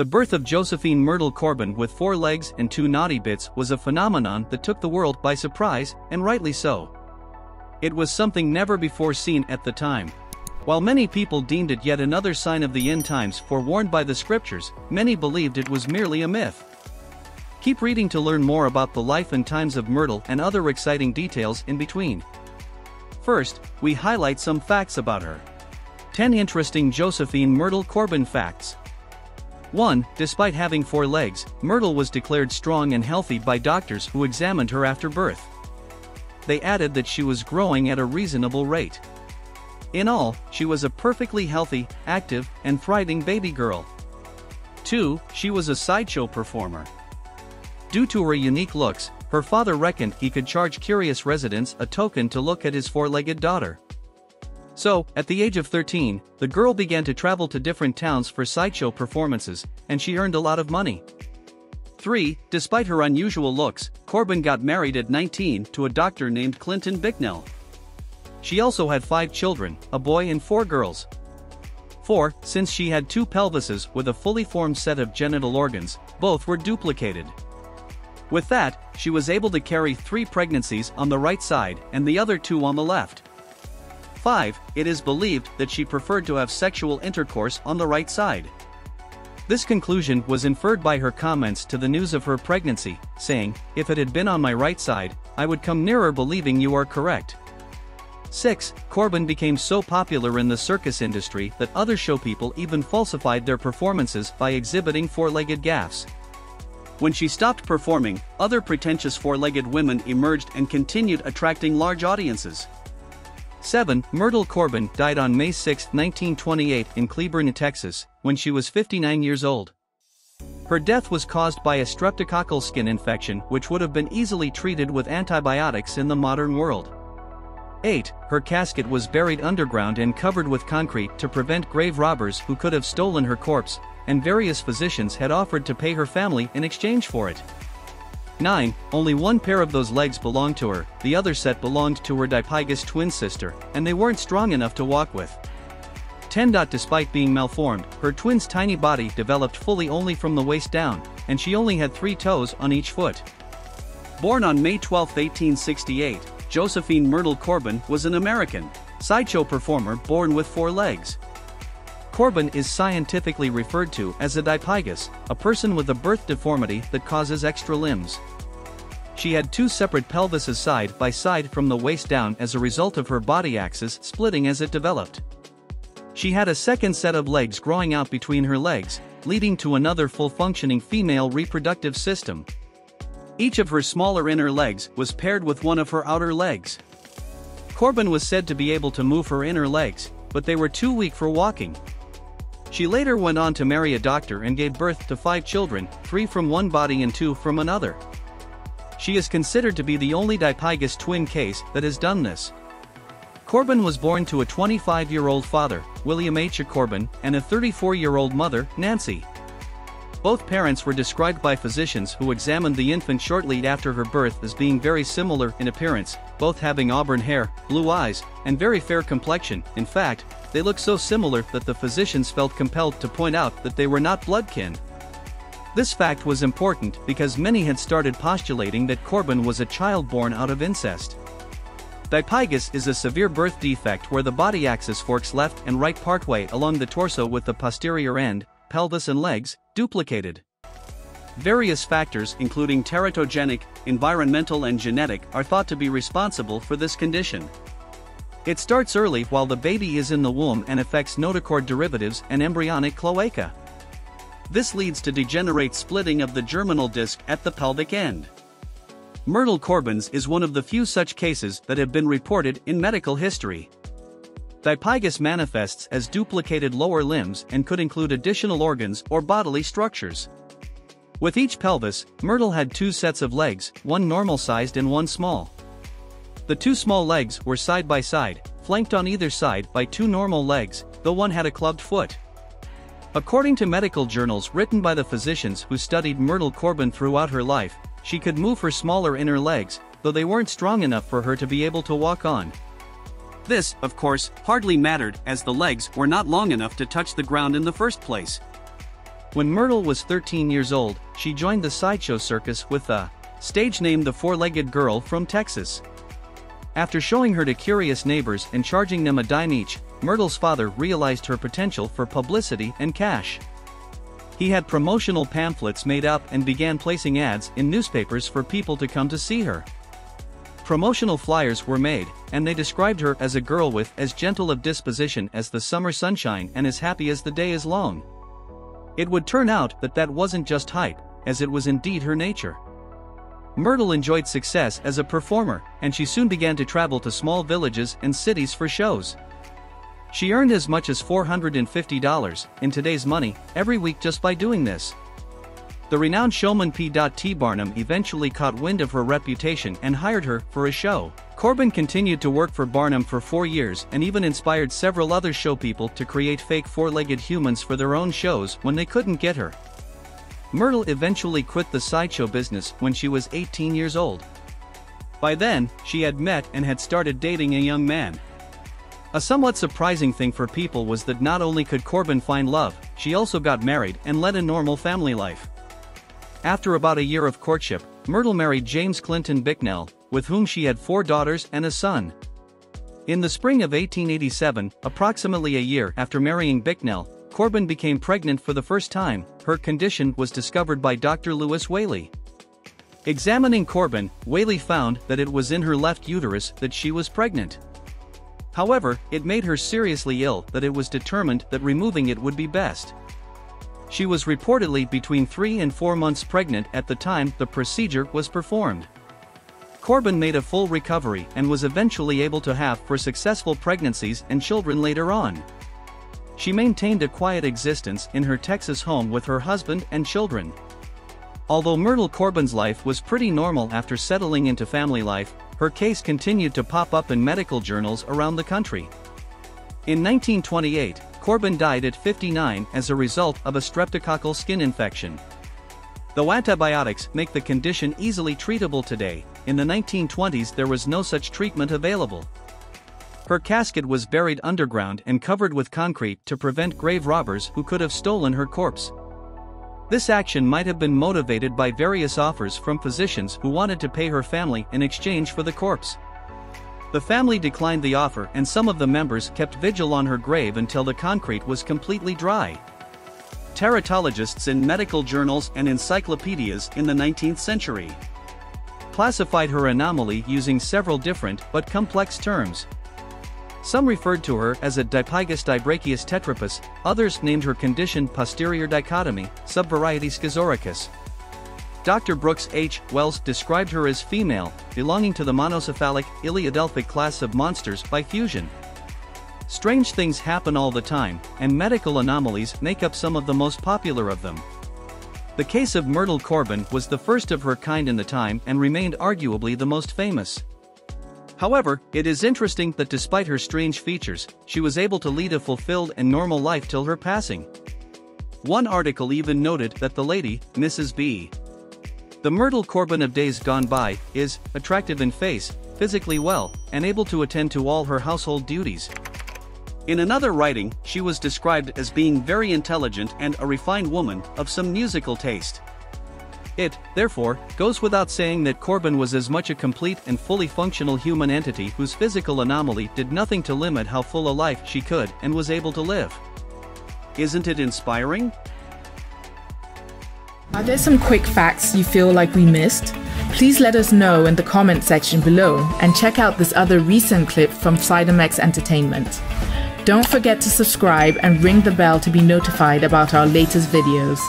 The birth of Josephine Myrtle Corbin with 4 legs and 2 naughty bits was a phenomenon that took the world by surprise, and rightly so. It was something never before seen at the time. While many people deemed it yet another sign of the end times forewarned by the scriptures, many believed it was merely a myth. Keep reading to learn more about the life and times of Myrtle and other exciting details in between. First, we highlight some facts about her. 10 interesting Josephine Myrtle Corbin facts. 1. Despite having 4 legs, Myrtle was declared strong and healthy by doctors who examined her after birth. They added that she was growing at a reasonable rate. In all, she was a perfectly healthy, active, and thriving baby girl. 2. She was a sideshow performer. Due to her unique looks, her father reckoned he could charge curious residents a token to look at his 4-legged daughter. So, at the age of 13, the girl began to travel to different towns for sideshow performances, and she earned a lot of money. 3. Despite her unusual looks, Corbin got married at 19 to a doctor named Clinton Bicknell. She also had 5 children, a boy and 4 girls. 4. Since she had 2 pelvises with a fully formed set of genital organs, both were duplicated. With that, she was able to carry 3 pregnancies on the right side and the other 2 on the left. 5. It is believed that she preferred to have sexual intercourse on the right side. This conclusion was inferred by her comments to the news of her pregnancy, saying, "If it had been on my right side, I would come nearer believing you are correct." 6. Corbin became so popular in the circus industry that other showpeople even falsified their performances by exhibiting 4-legged gaffes. When she stopped performing, other pretentious 4-legged women emerged and continued attracting large audiences. 7. Myrtle Corbin died on May 6, 1928 in Cleburne, Texas, when she was 59 years old. Her death was caused by a streptococcal skin infection which would have been easily treated with antibiotics in the modern world. 8. Her casket was buried underground and covered with concrete to prevent grave robbers who could have stolen her corpse, and various physicians had offered to pay her family in exchange for it. 9. Only 1 pair of those legs belonged to her, the other set belonged to her dipygus twin sister, and they weren't strong enough to walk with. 10. Despite being malformed, her twin's tiny body developed fully only from the waist down, and she only had 3 toes on each foot. Born on May 12, 1868, Josephine Myrtle Corbin was an American sideshow performer born with 4 legs. Corbin is scientifically referred to as a dipygus, a person with a birth deformity that causes extra limbs. She had 2 separate pelvises side by side from the waist down as a result of her body axis splitting as it developed. She had a second set of legs growing out between her legs, leading to another full-functioning female reproductive system. Each of her smaller inner legs was paired with one of her outer legs. Corbin was said to be able to move her inner legs, but they were too weak for walking. She later went on to marry a doctor and gave birth to 5 children, 3 from one body and 2 from another. She is considered to be the only dipygus twin case that has done this. Corbin was born to a 25-year-old father, William H. Corbin, and a 34-year-old mother, Nancy. Both parents were described by physicians who examined the infant shortly after her birth as being very similar in appearance, both having auburn hair, blue eyes, and very fair complexion. In fact, they looked so similar that the physicians felt compelled to point out that they were not blood kin. This fact was important because many had started postulating that Corbin was a child born out of incest. Dipygus is a severe birth defect where the body axis forks left and right partway along the torso with the posterior end, pelvis and legs duplicated. Various factors including teratogenic, environmental and genetic are thought to be responsible for this condition. It starts early while the baby is in the womb and affects notochord derivatives and embryonic cloaca. This leads to degenerate splitting of the germinal disc at the pelvic end. Myrtle Corbin's is one of the few such cases that have been reported in medical history. Dipygus manifests as duplicated lower limbs and could include additional organs or bodily structures. With each pelvis, Myrtle had 2 sets of legs, one normal-sized and one small. The 2 small legs were side by side, flanked on either side by 2 normal legs, though one had a clubbed foot. According to medical journals written by the physicians who studied Myrtle Corbin throughout her life, she could move her smaller inner legs, though they weren't strong enough for her to be able to walk on. This, of course, hardly mattered as the legs were not long enough to touch the ground in the first place. When Myrtle was 13 years old, she joined the sideshow circus with a stage name The Four-Legged Girl from Texas. After showing her to curious neighbors and charging them a dime each, Myrtle's father realized her potential for publicity and cash. He had promotional pamphlets made up and began placing ads in newspapers for people to come to see her. Promotional flyers were made, and they described her as a girl with as gentle of disposition as the summer sunshine and as happy as the day is long. It would turn out that that wasn't just hype, as it was indeed her nature. Myrtle enjoyed success as a performer, and she soon began to travel to small villages and cities for shows. She earned as much as $450, in today's money, every week just by doing this. The renowned showman P.T. Barnum eventually caught wind of her reputation and hired her for a show. Corbin continued to work for Barnum for 4 years and even inspired several other show people to create fake four-legged humans for their own shows when they couldn't get her. Myrtle eventually quit the sideshow business when she was 18 years old. By then, she had met and had started dating a young man. A somewhat surprising thing for people was that not only could Corbin find love, she also got married and led a normal family life. After about a year of courtship, Myrtle married James Clinton Bicknell, with whom she had 4 daughters and a son. In the spring of 1887, approximately a year after marrying Bicknell, Corbin became pregnant for the first time. Her condition was discovered by Dr. Lewis Whaley. Examining Corbin, Whaley found that it was in her left uterus that she was pregnant. However, it made her seriously ill that it was determined that removing it would be best. She was reportedly between 3 and 4 months pregnant at the time the procedure was performed. Corbin made a full recovery and was eventually able to have four successful pregnancies and children later on. She maintained a quiet existence in her Texas home with her husband and children. Although Myrtle Corbin's life was pretty normal after settling into family life, her case continued to pop up in medical journals around the country. In 1928, Corbin died at 59 as a result of a streptococcal skin infection. Though antibiotics make the condition easily treatable today, in the 1920s there was no such treatment available. Her casket was buried underground and covered with concrete to prevent grave robbers who could have stolen her corpse. This action might have been motivated by various offers from physicians who wanted to pay her family in exchange for the corpse. The family declined the offer, and some of the members kept vigil on her grave until the concrete was completely dry. Teratologists in medical journals and encyclopedias in the 19th century classified her anomaly using several different but complex terms. Some referred to her as a dipygus dibrachius tetrapus, others named her condition posterior dichotomy, subvariety schizoricus. Dr. Brooks H. Wells described her as female, belonging to the monocephalic, ilio-delphic class of monsters by fusion. Strange things happen all the time, and medical anomalies make up some of the most popular of them. The case of Myrtle Corbin was the first of her kind in the time and remained arguably the most famous. However, it is interesting that despite her strange features, she was able to lead a fulfilled and normal life till her passing. One article even noted that the lady, Mrs. B. The Myrtle Corbin of days gone by, is attractive in face, physically well, and able to attend to all her household duties. In another writing, she was described as being very intelligent and a refined woman of some musical taste. It, therefore, goes without saying that Corbin was as much a complete and fully functional human entity whose physical anomaly did nothing to limit how full a life she could and was able to live. Isn't it inspiring? Are there some quick facts you feel like we missed? Please let us know in the comment section below and check out this other recent clip from Sidomex Entertainment. Don't forget to subscribe and ring the bell to be notified about our latest videos.